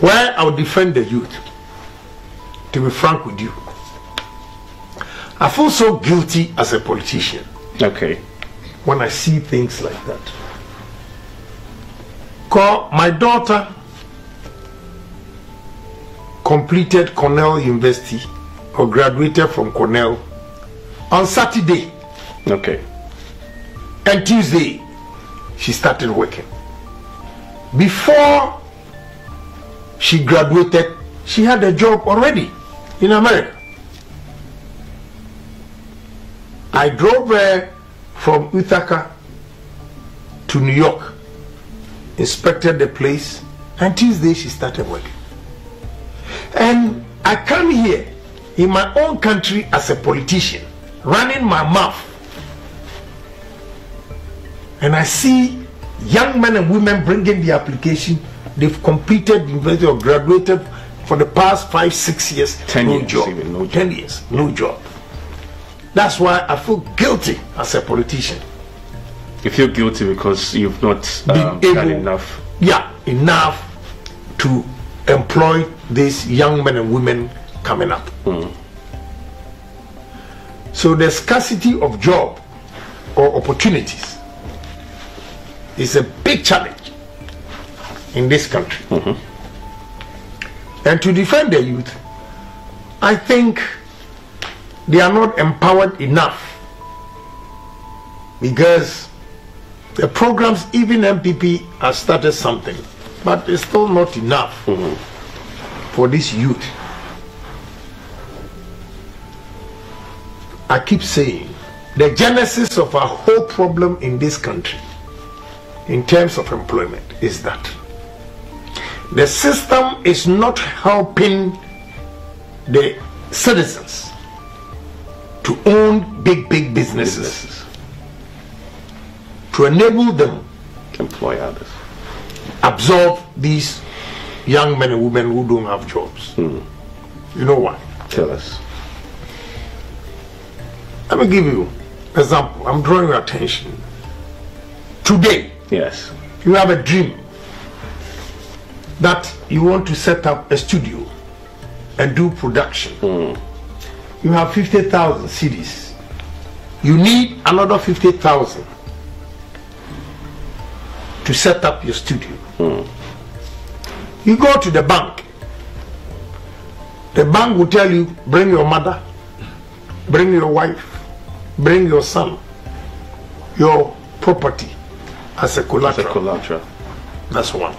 Well, I will defend the youth, to be frank with you. I feel so guilty as a politician. Okay. When I see things like that. My daughter completed Cornell University, or graduated from Cornell, on Saturday. Okay. And Tuesday, she started working. Before she graduated, she had a job already in America. I drove her from Ithaca to New York, inspected the place, and Tuesday she started working. And I come here in my own country as a politician, running my mouth, and I see young men and women bringing the application. They've completed university or graduated for the past 5, 6 years. 10 years, no job. That's why I feel guilty as a politician. You feel guilty because you've not done enough. Yeah, enough to employ these young men and women coming up. Mm. So the scarcity of job or opportunities is a big challenge in this country. Mm-hmm. And to defend the youth, I think they are not empowered enough, because the programs, even MPP has started something, but it's still not enough for this youth. I keep saying the genesis of our whole problem in this country in terms of employment is that the system is not helping the citizens to own big businesses, to enable them to employ others, absorb these young men and women who don't have jobs. You know why? Tell us. Let me give you an example. I'm drawing your attention. Today, yes, you have a dream that you want to set up a studio and do production. You have 50,000 cedis. You need another 50,000 to set up your studio. You go to the bank. The bank will tell you, bring your mother, bring your wife, bring your son, your property as a collateral. That's one.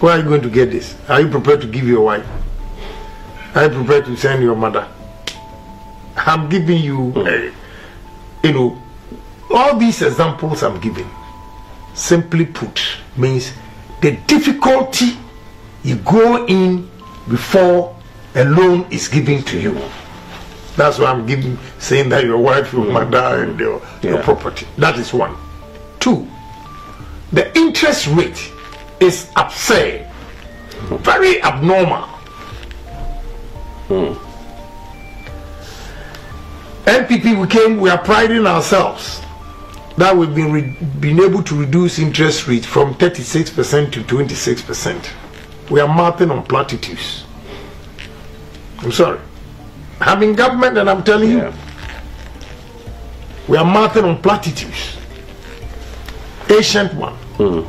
Where are you going to get this? Are you prepared to give your wife? Are you prepared to send your mother? I'm giving you, you know, all these examples I'm giving, simply put, means the difficulty you go in before a loan is given to you. That's why I'm saying that your wife, your mother, and your property. That is one. Two, the interest rate is absurd, very abnormal. MPP, we are priding ourselves that we've been able to reduce interest rate from 36% to 26%. We are mounting on platitudes. I'm sorry. I'm in government and I'm telling you, we are mounting on platitudes. Ancient one. And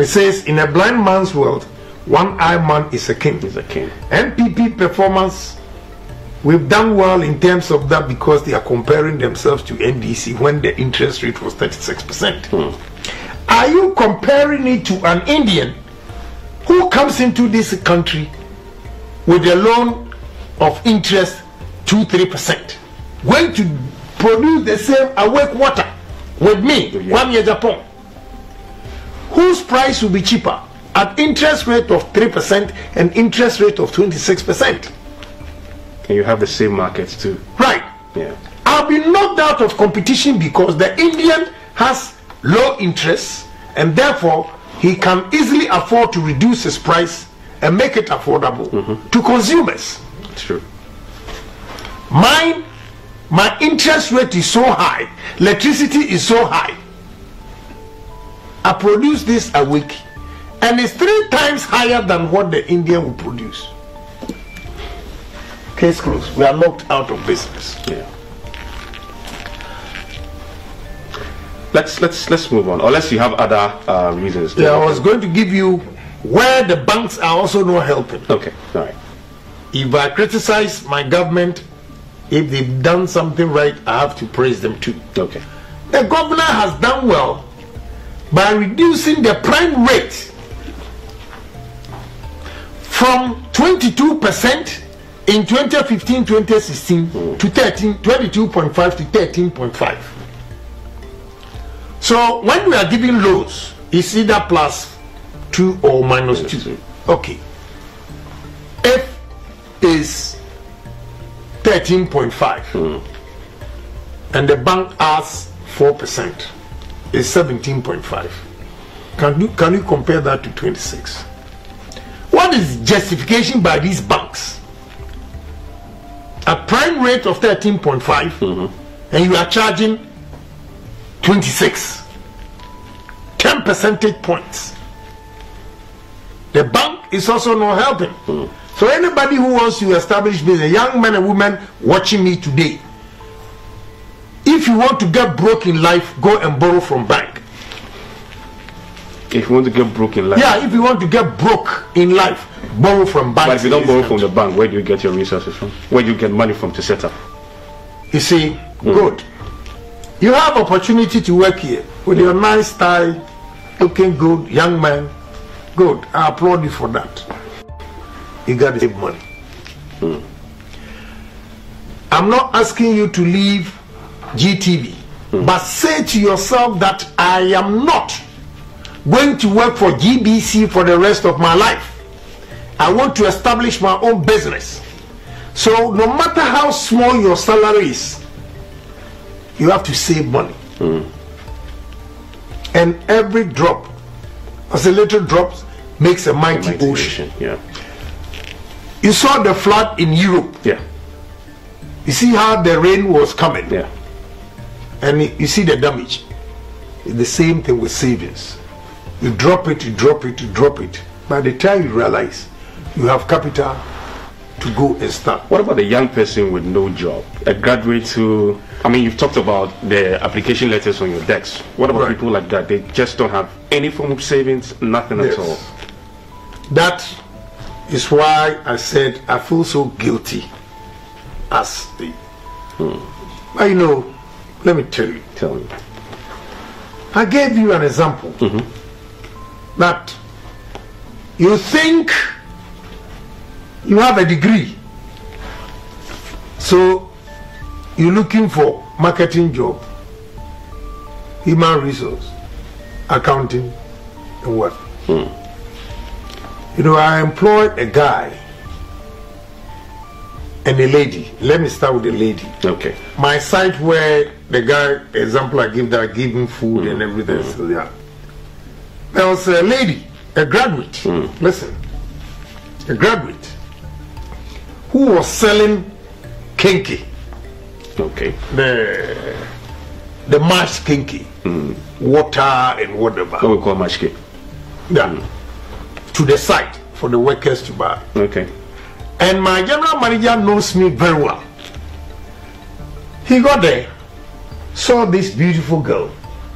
it says, in a blind man's world, one eye man is a king. NPP performance, we've done well in terms of that, because they are comparing themselves to NDC when the interest rate was 36%. Are you comparing it to an Indian who comes into this country with a loan of interest 2-3%, going to produce the same awake water with me, 1 year Japan, whose price will be cheaper at interest rate of 3% and interest rate of 26%. And you have the same markets too. Right. Yeah. I'll be knocked out of competition because the Indian has low interest and therefore he can easily afford to reduce his price and make it affordable to consumers. True. Mine, my interest rate is so high, electricity is so high. I produce this a week and it's 3 times higher than what the Indian will produce. Case closed. We are knocked out of business. Yeah. Let's move on. Unless you have other reasons. Yeah, I was going to give you where the banks are also not helping. Okay. All right. If I criticize my government, if they've done something right, I have to praise them too. Okay. The governor has done well by reducing the prime rate from 22% in 2015-2016 to 22.5 to 13.5. So when we are giving loans, it's either +2 or -2. Okay. F is 13.5, and the bank asks 4%. Is 17.5. Can you compare that to 26? What is justification by these banks? A prime rate of 13.5, and you are charging 26, 10 percentage points. The bank is also not helping. So anybody who wants to establish business, young men and women watching me today, if you want to get broke in life, go and borrow from bank. If you want to get broke in life? Yeah, if you want to get broke in life, borrow from bank. But if you don't borrow from the bank, where do you get your resources from? Where do you get money from to set up? You see, good. You have opportunity to work here with your nice tie, looking good, young man. Good. I applaud you for that. You got to save money. I'm not asking you to leave GTV, but say to yourself that I am not going to work for GBC for the rest of my life. I want to establish my own business. So no matter how small your salary is, you have to save money. And every drop, as a little drop, makes a mighty ocean. Yeah. You saw the flood in Europe. Yeah. You see how the rain was coming. Yeah. And you see the damage. It's the same thing with savings. You drop it, you drop it, you drop it. By the time you realize you have capital to go and start. What about a young person with no job? A graduate who, I mean, you've talked about the application letters on your decks. What about people like that? They just don't have any form of savings, nothing at all. That is why I said I feel so guilty as the... I know. Let me tell you. Tell me. I gave you an example that you think you have a degree, so you're looking for marketing job, human resource, accounting, and what? You know, I employed a guy and a lady. Let me start with the lady. Okay. My site where the guy, example I give, that I give him food and everything. So yeah. There was a lady, a graduate. Listen, a graduate who was selling kinky. Okay. The mash kinky, water and whatever. What we call mash kinky. Yeah. To the site for the workers to buy. Okay. And my general manager knows me very well. He got there, saw this beautiful girl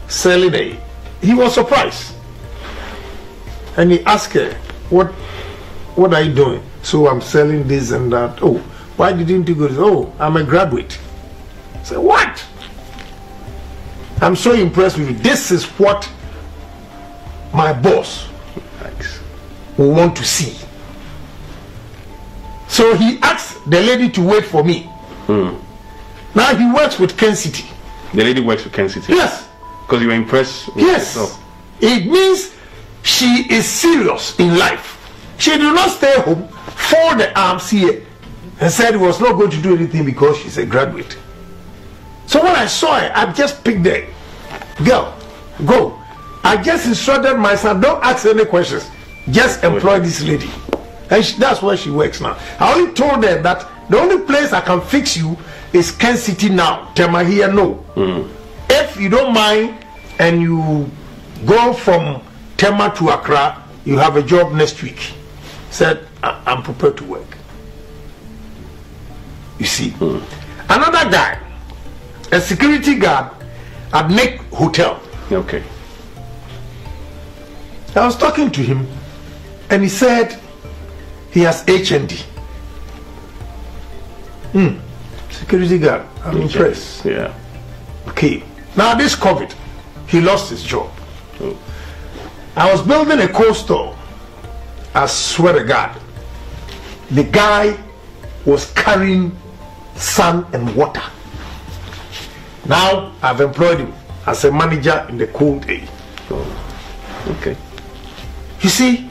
selling it. He was surprised. And he asked her, what are you doing? So I'm selling this and that. Oh, why didn't you go? Oh, I'm a graduate. I said, what? I'm so impressed with you. This is what my boss will want to see. So he asked the lady to wait for me. Now he works with Ken City. The lady works with Ken City? Yes. Because you were impressed with herself. It means she is serious in life. She did not stay home, fold the arms here, and said he was not going to do anything because she's a graduate. So when I saw her, I just picked the girl. Go. I just instructed myself, don't ask any questions. Just employ this lady. And that's where she works now. I only told her that the only place I can fix you is Ken City now. Tema here, no. If you don't mind and you go from Tema to Accra, you have a job next week. Said, I'm prepared to work. You see. Mm. Another guy, a security guard at Nick Hotel. Okay. I was talking to him and he said he has HND. Mm. Security guard. I'm impressed. Yeah. Okay. Now this COVID, he lost his job. Oh. I was building a cold store. I swear to God, the guy was carrying sun and water. Now I've employed him as a manager in the cold day. Oh. Okay. You see?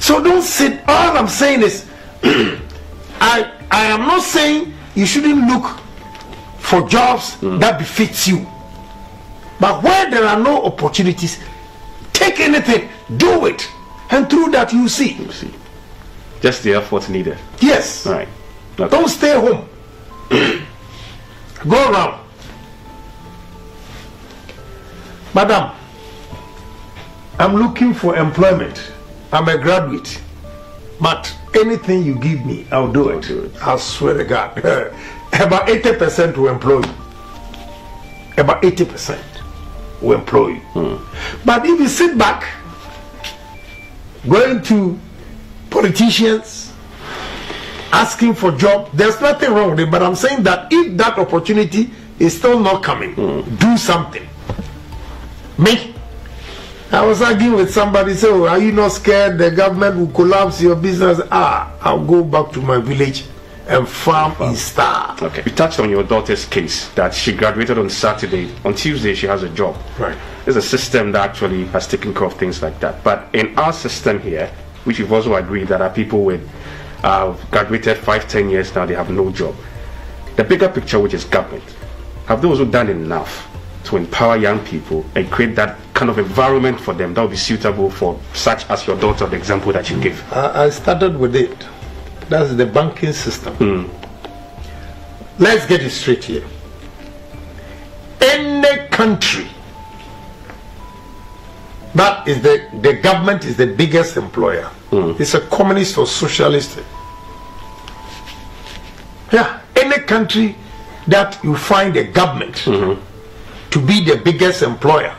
So don't sit. All I'm saying is I am not saying you shouldn't look for jobs that befits you. But where there are no opportunities, take anything, do it. And through that you see. You see. Just the effort needed. Yes. All right. Okay. Don't stay home. Go around. Madam, I'm looking for employment. I'm a graduate. But anything you give me, I'll do it. I swear to God. About 80% will employ you. About 80% will employ you. Hmm. But if you sit back, going to politicians, asking for job, there's nothing wrong with it. But I'm saying that if that opportunity is still not coming, do something. Me? I was arguing with somebody, say, oh, are you not scared the government will collapse your business? Ah, I'll go back to my village and farm in style. Okay. We touched on your daughter's case, that she graduated on Saturday. On Tuesday, she has a job. Right. There's a system that actually has taken care of things like that. But in our system here, which we've also agreed that our people with graduated 5-10 years now, they have no job. The bigger picture, which is government, have they also done enough to empower young people and create that kind of environment for them that will be suitable for such as your daughter, the example that you gave? I started with it. That's the banking system. Let's get it straight here. Any country that is the government is the biggest employer. It's a communist or socialist. Yeah, any country that you find a government to be the biggest employer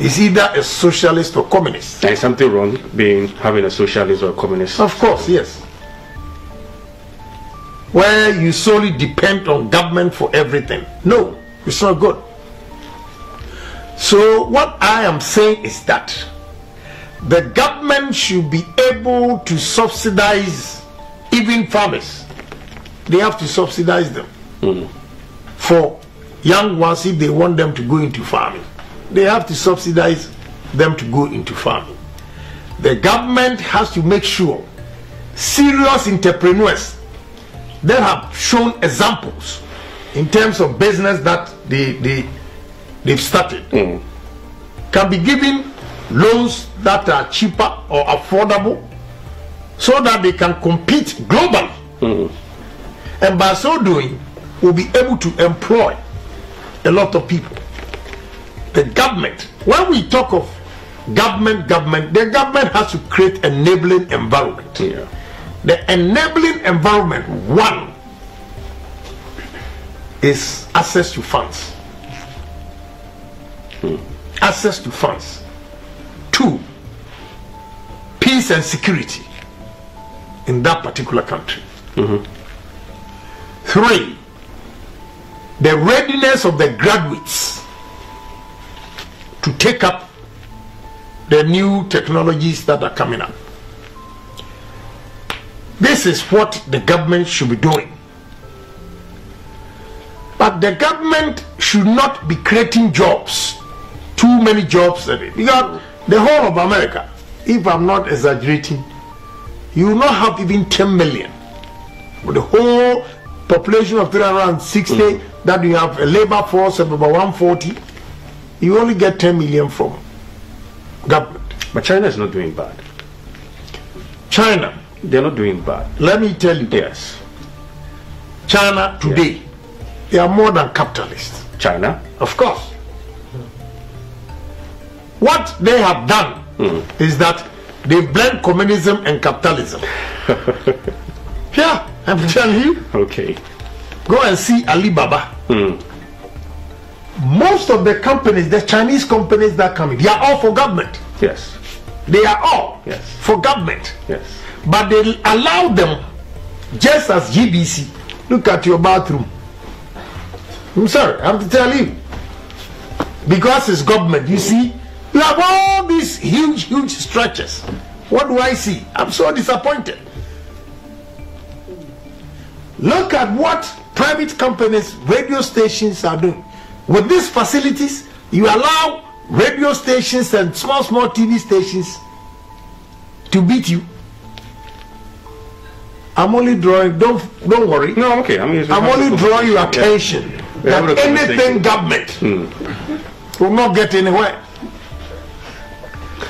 is either a socialist or communist. There is something wrong having a socialist or a communist. Of course, yes. Where you solely depend on government for everything. No, it's not good. So what I am saying is that the government should be able to subsidize even farmers. They have to subsidize them for young ones. If they want them to go into farming, they have to subsidize them to go into farming. The government has to make sure serious entrepreneurs that have shown examples in terms of business that they've started can be given loans that are cheaper or affordable so that they can compete globally, and by so doing will be able to employ a lot of people. The government, when we talk of government, the government has to create enabling environment. The enabling environment, one, is access to funds. Access to funds. Two, peace and security in that particular country. Three, the readiness of the graduates to take up the new technologies that are coming up. This is what the government should be doing. But the government should not be creating jobs, too many jobs at it. Because the whole of America, if I'm not exaggerating, you will not have even 10 million. But the whole population of 360, that you have a labor force of about 140, you only get 10 million from government. But China is not doing bad. China, they're not doing bad. Let me tell you this. China today, they are more than capitalists. China? Of course. What they have done is that They blend communism and capitalism. Yeah, I'm telling you. Okay. Go and see Alibaba. Mm. Most of the companies, the Chinese companies that come in, they are all for government. Yes. They are all yes. for government. Yes. But they allow them, just as GBC, look at your bathroom. I'm sorry, I'm to tell you. Because it's government, you see, you have all these huge, huge structures. What do I see? I'm so disappointed. Look at what private companies, radio stations are doing. With these facilities, you allow radio stations and small, small TV stations to beat you. I'm only drawing, don't worry. No, okay. I'm only drawing your attention that anything government will not get anywhere.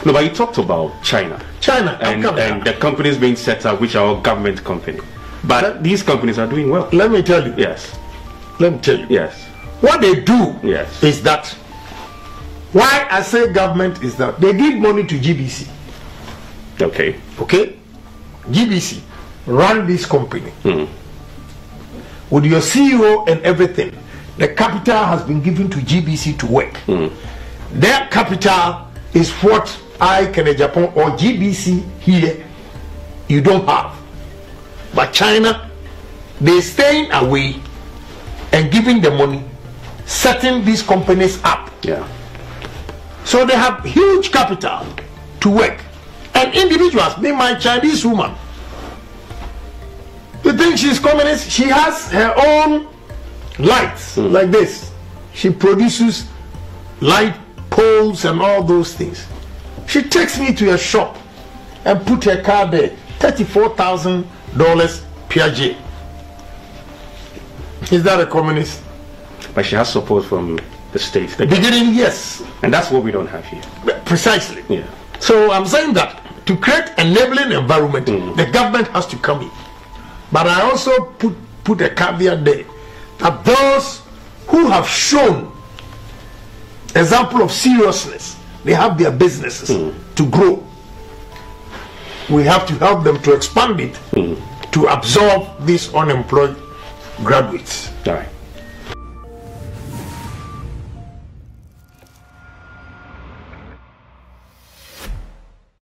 No, but you talked about China. China. And the companies being set up, which are all government companies. But these companies are doing well. Let me tell you. Yes. Let me tell you. Yes. What they do yes. is that, why I say government is that, they give money to GBC. Okay. Okay? GBC, run this company. Mm. With your CEO and everything, the capital has been given to GBC to work. Mm. Their capital is what I, Kenya, Japan, or GBC here, you don't have. But China, they staying away and giving the money, setting these companies up. Yeah. So they have huge capital to work. And individuals, be my Chinese woman. You think she's communist? She has her own lights like this. She produces light poles and all those things. She takes me to a shop and put her car there, $34,000 Piaget. Is that a communist? But she has support from the state. Beginning, yes. And that's what we don't have here. Precisely. Yeah. So I'm saying that to create enabling environment, the government has to come in. But I also put a caveat there that those who have shown example of seriousness, they have their businesses to grow. We have to help them to expand it to absorb these unemployed graduates. All right.